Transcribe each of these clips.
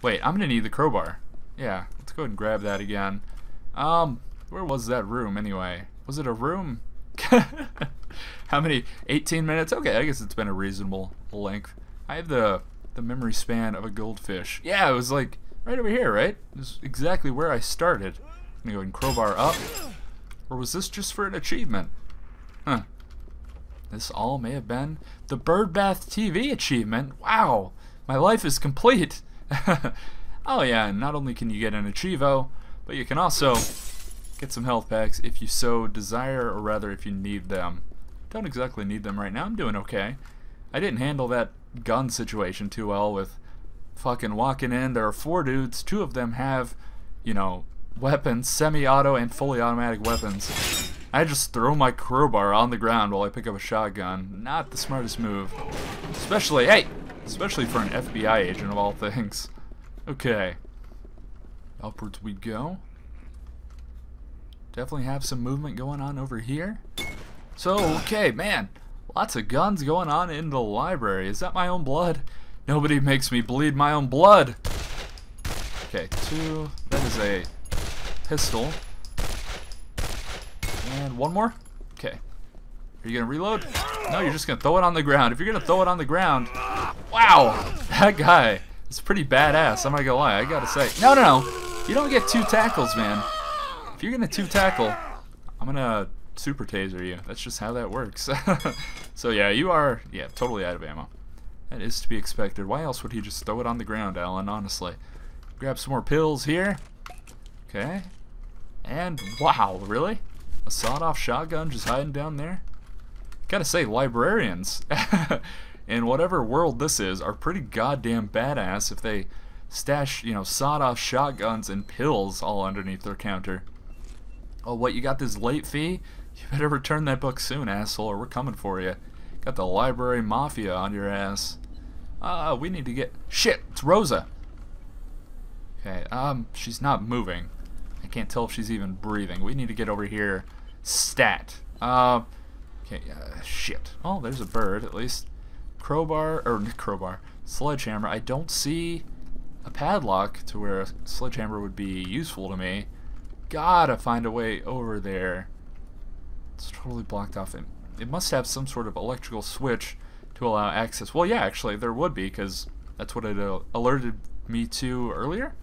Wait, I'm gonna need the crowbar. Yeah, let's go ahead and grab that again. Where was that room anyway? Was it a room? How many? 18 minutes? Okay, I guess it's been a reasonable length. I have the memory span of a goldfish. Yeah, it was like right over here, right? This is exactly where I started. I'm gonna go ahead and crowbar up. Or was this just for an achievement? Huh. This all may have been the Birdbath TV achievement. Wow, my life is complete. Oh yeah, and not only can you get an Achievo, but you can also get some health packs if you so desire, or rather if you need them. Don't exactly need them right now, I'm doing okay. I didn't handle that gun situation too well with fucking walking in. There are four dudes, two of them have, you know, weapons, semi-auto and fully automatic weapons. I just throw my crowbar on the ground while I pick up a shotgun. Not the smartest move. Especially, hey! Especially for an FBI agent of all things. Okay. Upwards we go. Definitely have some movement going on over here. So, okay, man. Lots of guns going on in the library. Is that my own blood? Nobody makes me bleed my own blood! Okay, two. That is a pistol. And one more? Okay. Are you gonna reload? No, you're just gonna throw it on the ground. If you're gonna throw it on the ground... Wow! That guy is pretty badass, I'm not gonna lie, I gotta say. No, no, no! You don't get two tackles, man. If you're gonna two tackle, I'm gonna super taser you. That's just how that works. So yeah, you are, yeah, totally out of ammo. That is to be expected. Why else would he just throw it on the ground, Alan, honestly? Grab some more pills here. Okay. And, wow, really? A sawed-off shotgun just hiding down there? Gotta say, librarians, in whatever world this is, are pretty goddamn badass if they stash, you know, sawed-off shotguns and pills all underneath their counter. Oh, what, you got this late fee? You better return that book soon, asshole, or we're coming for you. Got the library mafia on your ass. We need to get... Shit, it's Rosa! Okay, she's not moving. I can't tell if she's even breathing. We need to get over here. Stat. Okay, shit. Oh, there's a bird, at least. Crowbar, or crowbar. Sledgehammer. I don't see a padlock to where a sledgehammer would be useful to me. Gotta find a way over there. It's totally blocked off. It must have some sort of electrical switch to allow access. Well, yeah, actually, there would be, because that's what it alerted me to earlier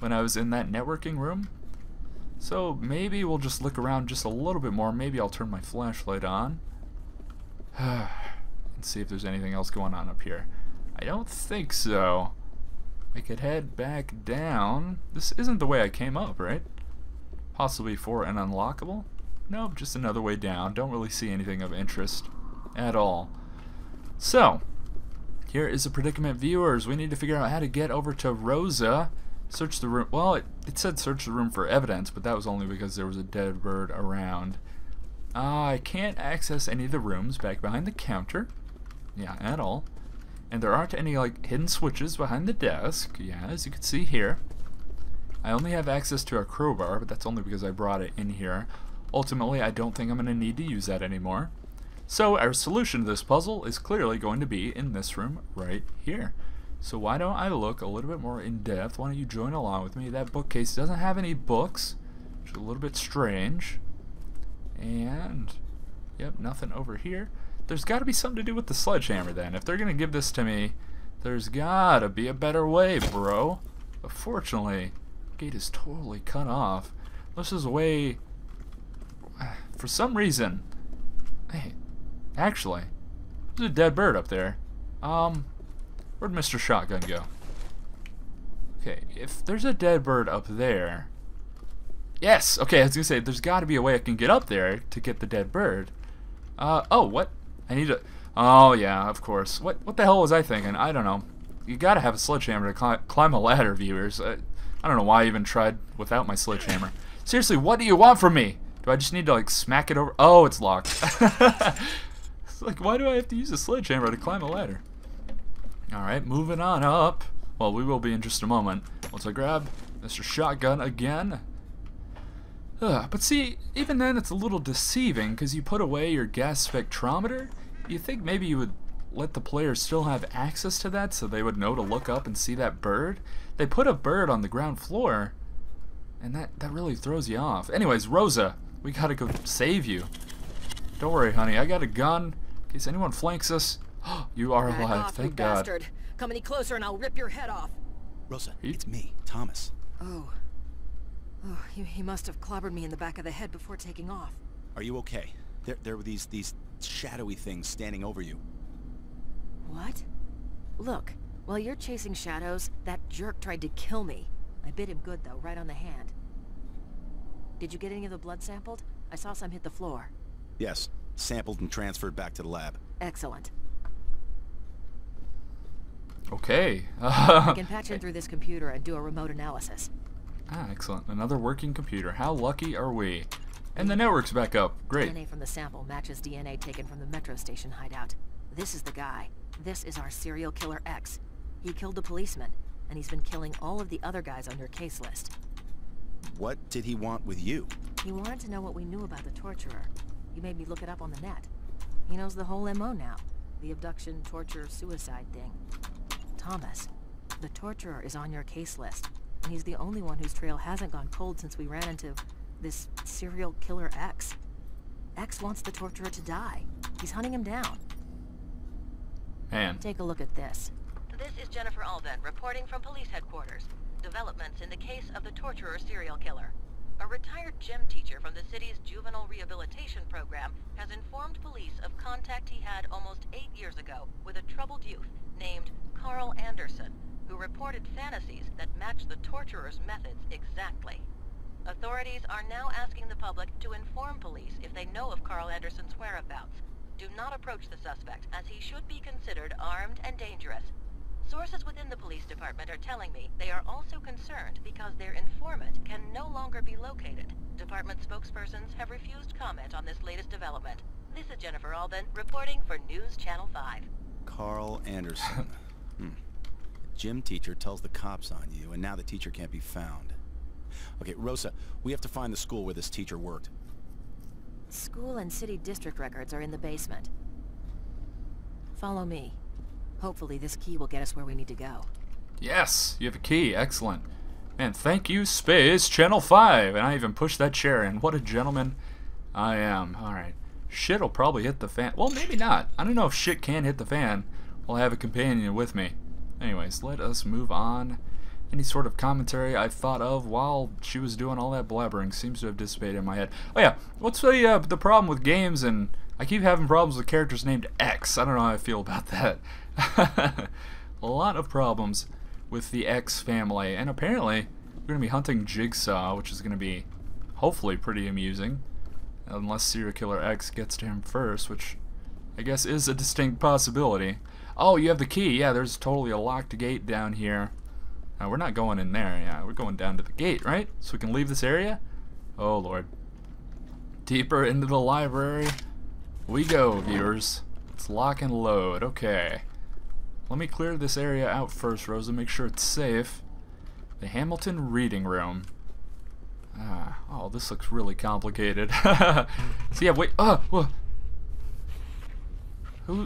when I was in that networking room. So maybe we'll just look around just a little bit more. Maybe I'll turn my flashlight on and see if there's anything else going on up here. I don't think so. I could head back down. This isn't the way I came up, right? Possibly for an unlockable? Nope, just another way down. Don't really see anything of interest at all. So, here is the predicament, viewers. We need to figure out how to get over to Rosa. Search the room. Well, it said search the room for evidence, but that was only because there was a dead bird around. I can't access any of the rooms back behind the counter. Yeah, at all. And there aren't any, like, hidden switches behind the desk. Yeah, as you can see here. I only have access to a crowbar, but that's only because I brought it in here. Ultimately, I don't think I'm going to need to use that anymore. So, our solution to this puzzle is clearly going to be in this room right here. So why don't I look a little bit more in depth? Why don't you join along with me? That bookcase doesn't have any books, which is a little bit strange. And, yep, nothing over here. There's got to be something to do with the sledgehammer then. If they're going to give this to me, there's got to be a better way, bro. But fortunately, the gate is totally cut off. This is way... For some reason... Hey, actually, there's a dead bird up there. Where'd Mr. Shotgun go? Okay, if there's a dead bird up there... Yes! Okay, I was gonna say, there's gotta be a way I can get up there to get the dead bird. Oh, what? I need to... Oh, yeah, of course. What the hell was I thinking? I don't know. You gotta have a sledgehammer to climb a ladder, viewers. I don't know why I even tried without my sledgehammer. Seriously, what do you want from me? Do I just need to, like, smack it over? Oh, it's locked. It's like, why do I have to use a sledgehammer to climb a ladder? Alright, moving on up. Well, we will be in just a moment. Once I grab Mr. Shotgun again. But see, even then it's a little deceiving, because you put away your gas spectrometer. You think maybe you would let the players still have access to that so they would know to look up and see that bird? They put a bird on the ground floor, and that really throws you off. Anyways, Rosa, we gotta go save you. Don't worry, honey, I got a gun in case anyone flanks us. You are alive, thank God. Bastard. Come any closer and I'll rip your head off. Rosa, it's me, Thomas. Oh, he must have clobbered me in the back of the head before taking off. Are you okay? There were these shadowy things standing over you. What? Look, while you're chasing shadows, that jerk tried to kill me. I bit him good, though, right on the hand. Did you get any of the blood sampled? I saw some hit the floor. Yes, sampled and transferred back to the lab. Excellent. Okay. I can patch in through this computer and do a remote analysis. Ah, excellent. Another working computer. How lucky are we? And the network's back up. Great. DNA from the sample matches DNA taken from the metro station hideout. This is the guy. This is our serial killer X. He killed the policeman, and he's been killing all of the other guys on your case list. What did he want with you? He wanted to know what we knew about the torturer. He made me look it up on the net. He knows the whole MO now. The abduction, torture, suicide thing. Thomas, the torturer is on your case list. And he's the only one whose trail hasn't gone cold since we ran into this serial killer X. X wants the torturer to die. He's hunting him down. Man. Take a look at this. This is Jennifer Alden reporting from police headquarters. Developments in the case of the torturer serial killer. A retired gym teacher from the city's juvenile rehabilitation program has informed police of contact he had almost 8 years ago with a troubled youth named Carl Anderson, who reported fantasies that matched the torturer's methods exactly. Authorities are now asking the public to inform police if they know of Carl Anderson's whereabouts. Do not approach the suspect, as he should be considered armed and dangerous. Sources within the police department are telling me they are also concerned because their informant can no longer be located. Department spokespersons have refused comment on this latest development. This is Jennifer Alden, reporting for News Channel 5. Carl Anderson. Gym teacher tells the cops on you, and now the teacher can't be found. Okay, Rosa, we have to find the school where this teacher worked. School and city district records are in the basement. Follow me. Hopefully this key will get us where we need to go. Yes, you have a key. Excellent. Man, thank you, Space Channel 5. And I even pushed that chair in. What a gentleman I am. Alright. Shit'll probably hit the fan. Well, maybe not. I don't know if shit can hit the fan while I have a companion with me. Anyways, let us move on. Any sort of commentary I thought of while she was doing all that blabbering seems to have dissipated in my head. Oh yeah, what's the problem with games? And I keep having problems with characters named X. I don't know how I feel about that. A lot of problems with the X family. And apparently, we're going to be hunting Jigsaw, which is going to be hopefully pretty amusing. Unless Serial Killer X gets to him first, which I guess is a distinct possibility. Oh, you have the key. Yeah, there's totally a locked gate down here. We're not going in there. Yeah, we're going down to the gate, right? So we can leave this area? Oh, Lord. Deeper into the library we go, viewers. It's lock and load. Okay. Let me clear this area out first, Rosa. Make sure it's safe. The Hamilton Reading Room. Ah, oh, this looks really complicated. So yeah, wait.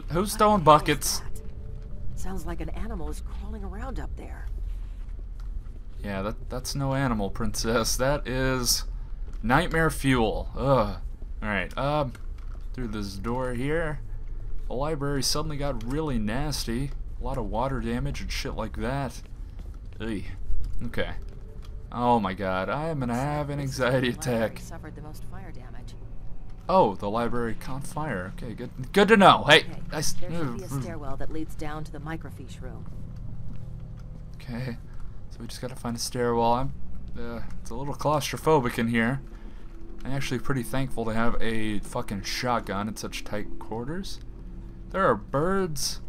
Who's throwing buckets? Sounds like an animal is crawling around up there. Yeah, that's no animal, princess. That is nightmare fuel. Ugh. Alright, through this door here. The library suddenly got really nasty. A lot of water damage and shit like that. Ugh. Okay. Oh my god, I am gonna have an anxiety attack. Suffered the most fire damage. Oh, the library caught fire. Okay, good to know. Hey, okay. There should be a stairwell that leads down to the microfiche room. Okay, so we just gotta find a stairwell. It's a little claustrophobic in here. I'm actually pretty thankful to have a fucking shotgun in such tight quarters. There are birds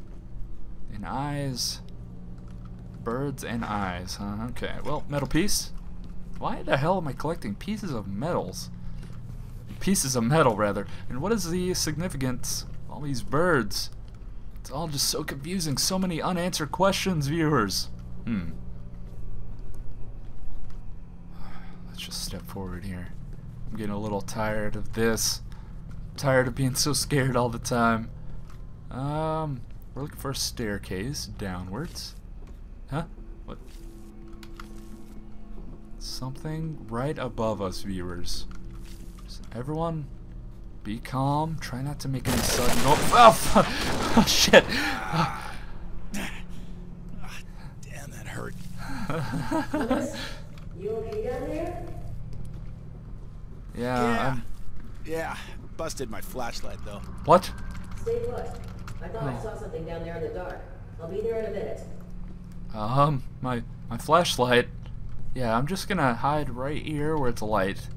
and eyes. Birds and eyes, huh? Okay, well, metal piece. Why the hell am I collecting pieces of metals? Pieces of metal, rather. And what is the significance of all these birds? It's all just so confusing. So many unanswered questions, viewers. Let's just step forward here. I'm getting a little tired of this. I'm tired of being so scared all the time. We're looking for a staircase downwards. Huh? What? Something right above us, viewers. So everyone, be calm. Try not to make any sudden noise. Oh, fuck. Oh shit. Oh. Damn, that hurt. You okay down there? Yeah, busted my flashlight though. What? Stay put. I thought I saw something down there in the dark. I'll be there in a minute. My flashlight. Yeah, I'm just gonna hide right here where it's a light.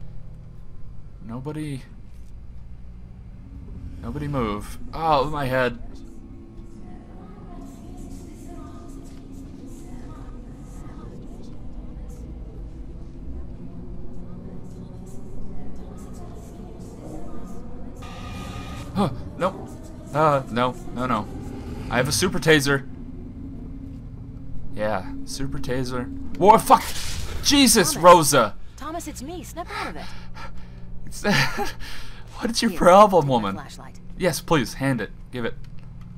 Nobody move. Oh, my head. Huh, nope. No. I have a super taser. Yeah, super taser. Whoa, fuck! Jesus, Thomas. Rosa! Thomas, it's me. Snap out of it. It's What is your problem, woman? Yes, please, hand it. Give it.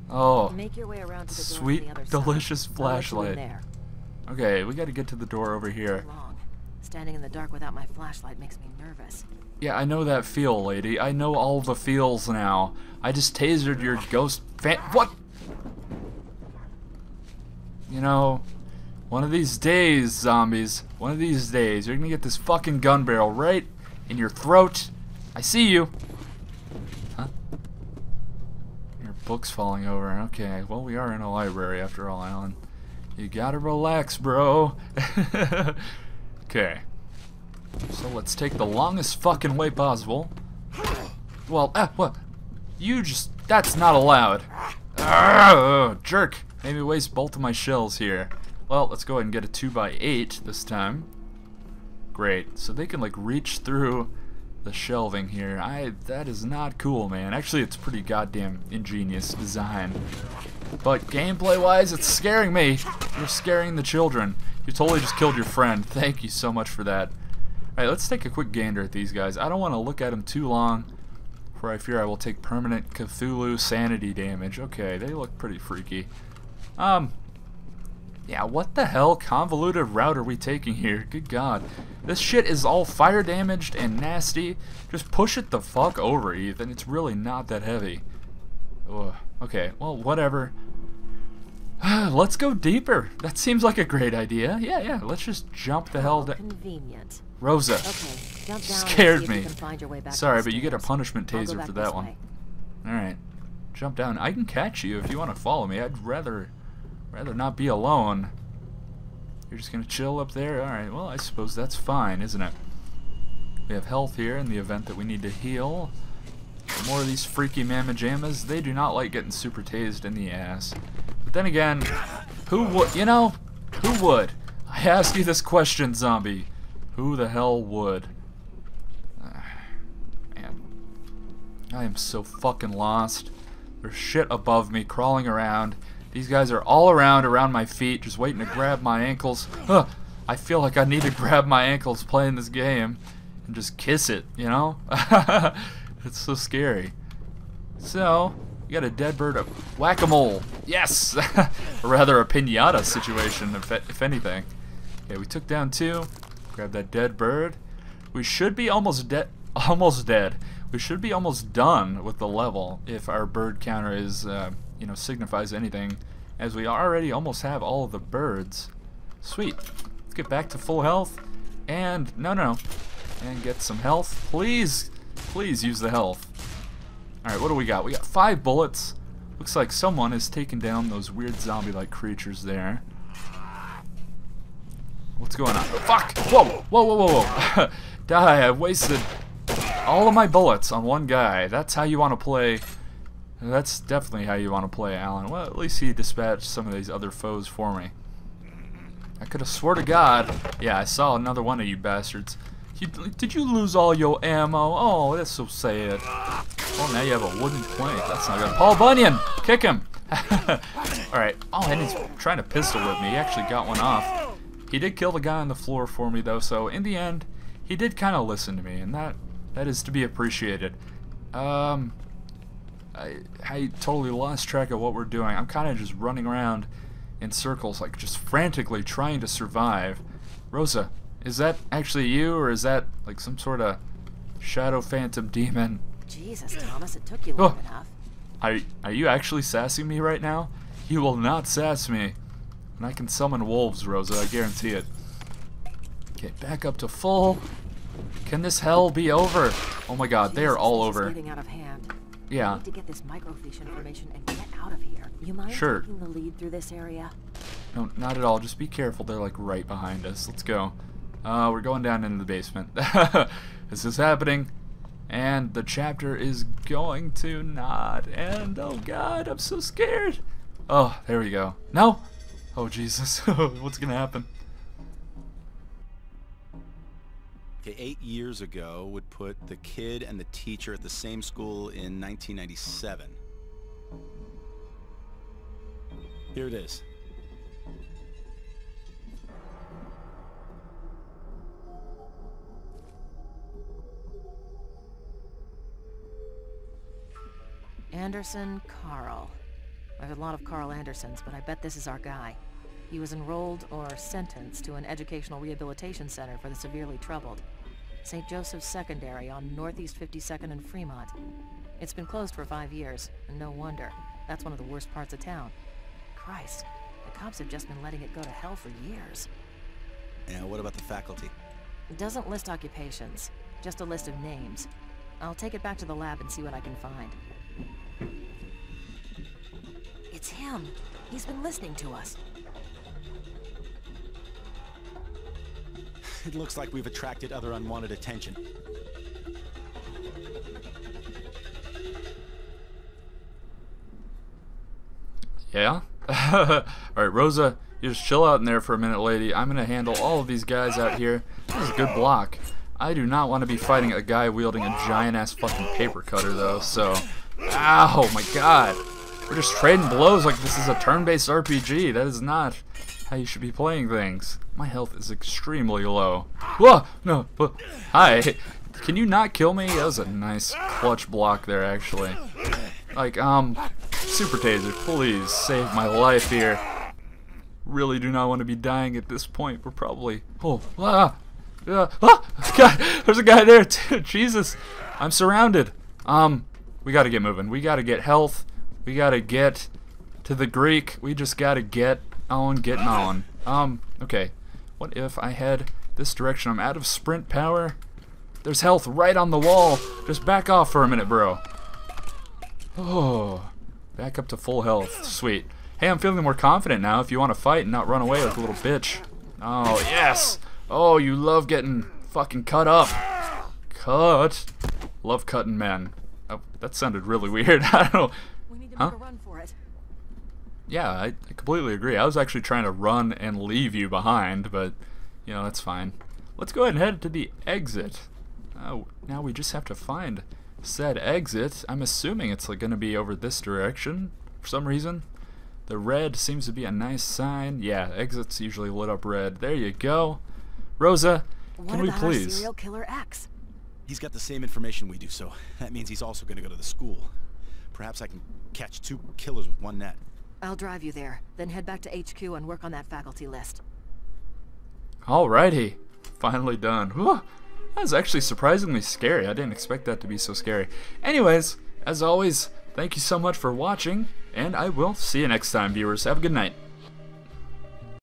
Oh, make your way around to the sweet, door on the other delicious side. Flashlight. Okay, we got to get to the door over here. Standing in the dark without my flashlight makes me nervous. Yeah, I know that feel, lady. I know all the feels now. I just tasered your ghost fan. What? You know, one of these days, zombies. One of these days, you're gonna get this fucking gun barrel right in your throat. I see you. Huh? Your book's falling over. Okay, well, we are in a library after all, Alan. You gotta relax, bro. Okay. So let's take the longest fucking way possible. Well, what? You just... That's not allowed. Oh, jerk. Made me waste both of my shells here. Well, let's go ahead and get a 2x8 this time. Great. So they can, like, reach through the shelving here. That is not cool, man. Actually, it's pretty goddamn ingenious design. But gameplay-wise, it's scaring me. You're scaring the children. You totally just killed your friend. Thank you so much for that. Alright, let's take a quick gander at these guys. I don't want to look at them too long, for I fear I will take permanent Cthulhu sanity damage. Okay, they look pretty freaky. Yeah, what the hell convoluted route are we taking here? Good God. This shit is all fire damaged and nasty. Just push it the fuck over, Ethan. It's really not that heavy. Ugh. Okay, well, whatever. Let's go deeper. That seems like a great idea. Yeah, let's just jump the hell down. Convenient. Rosa. Okay, jump down. Scared me. Sorry, but you get a punishment taser for that one. Alright. Jump down. I can catch you if you want to follow me. I'd rather not be alone. You're just gonna chill up there? Alright, well, I suppose that's fine, isn't it? We have health here in the event that we need to heal. More of these freaky mamma jammas. They do not like getting super tased in the ass. But then again, who would, you know? Who would? I ask you this question, zombie. Who the hell would? Man. I am so fucking lost. There's shit above me crawling around. These guys are all around my feet, just waiting to grab my ankles. Huh, I feel like I need to grab my ankles playing this game and just kiss it, you know? It's so scary. So, you got a dead bird of whack-a-mole. Yes! Or rather, a piñata situation, if anything. Okay, we took down two. Grab that dead bird. We should be almost dead. We should be almost done with the level if our bird counter is... you know, signifies anything, as we already almost have all of the birds. Sweet. Let's get back to full health and and get some health. Please use the health. Alright, what do we got? We got 5 bullets. Looks like someone has taken down those weird zombie-like creatures there. What's going on? Oh, fuck! Whoa. Die, I wasted all of my bullets on one guy. That's how you want to play. That's definitely how you want to play, Alan. Well, at least he dispatched some of these other foes for me. I could have swore to God. Yeah, I saw another one of you bastards. Did you lose all your ammo? Oh, that's so sad. Oh, now you have a wooden plank. That's not good. Paul Bunyan! Kick him! Alright. Oh, and he's trying to pistol with me. He actually got one off. He did kill the guy on the floor for me, though, so in the end, he did kind of listen to me, and that is to be appreciated. I totally lost track of what we're doing. I'm kind of just running around in circles, like just frantically trying to survive. Rosa, is that actually you, or is that like some sort of shadow phantom demon? Jesus, Thomas, it took you long enough. Are you actually sassing me right now? You will not sass me. And I can summon wolves, Rosa, I guarantee it. Get back up to full. Can this hell be over? Oh my god, they are all over. Yeah. I need to get this microfiche information and get out of here. You mind taking the lead through this area? No, not at all. Just be careful. They're like right behind us. Let's go. We're going down into the basement. This is happening. And the chapter is going to not end. Oh god, I'm so scared. Oh, there we go. No! Oh Jesus. What's gonna happen? Okay, 8 years ago would put the kid and the teacher at the same school in 1997. Here it is. Anderson Carl. I've had a lot of Carl Andersons, but I bet this is our guy. He was enrolled or sentenced to an educational rehabilitation center for the severely troubled. St. Joseph's Secondary on Northeast 52nd and Fremont. It's been closed for 5 years, and no wonder. That's one of the worst parts of town. Christ, the cops have just been letting it go to hell for years. And what about the faculty? It doesn't list occupations, just a list of names. I'll take it back to the lab and see what I can find. It's him. He's been listening to us. It looks like we've attracted other unwanted attention. Yeah? Alright, Rosa, you just chill out in there for a minute, lady. I'm gonna handle all of these guys out here. This is a good block. I do not want to be fighting a guy wielding a giant-ass fucking paper cutter, though, so... Ow, my god! We're just trading blows like this is a turn-based RPG. That is not how you should be playing things. My health is extremely low. Whoa! No! Whoa. Hi! Can you not kill me? That was a nice clutch block there, actually. Like, Super Taser, please save my life here. Really do not want to be dying at this point. We're probably... Oh! Ah! Ah! God! There's a guy there, too! Jesus! I'm surrounded! We gotta get moving. We gotta get health. We gotta get to the Greek. We just gotta get on getting on. Okay. What if I head this direction? I'm out of sprint power. There's health right on the wall. Just back off for a minute, bro. Oh. Back up to full health. Sweet. Hey, I'm feeling more confident now if you want to fight and not run away like a little bitch. Oh, yes. Oh, you love getting fucking cut up. Cut. Love cutting men. Oh, that sounded really weird. I don't know. Huh? Yeah, I completely agree. I was actually trying to run and leave you behind, but, you know, that's fine. Let's go ahead and head to the exit. Now we just have to find said exit. I'm assuming it's like, going to be over this direction for some reason. The red seems to be a nice sign. Yeah, exit's usually lit up red. There you go. Rosa, can we please? What about our serial killer X? He's got the same information we do, so that means he's also going to go to the school. Perhaps I can catch two killers with one net. I'll drive you there, then head back to HQ and work on that faculty list. Alrighty. Finally done. Whew. That was actually surprisingly scary. I didn't expect that to be so scary. Anyways, as always, thank you so much for watching, and I will see you next time, viewers. Have a good night.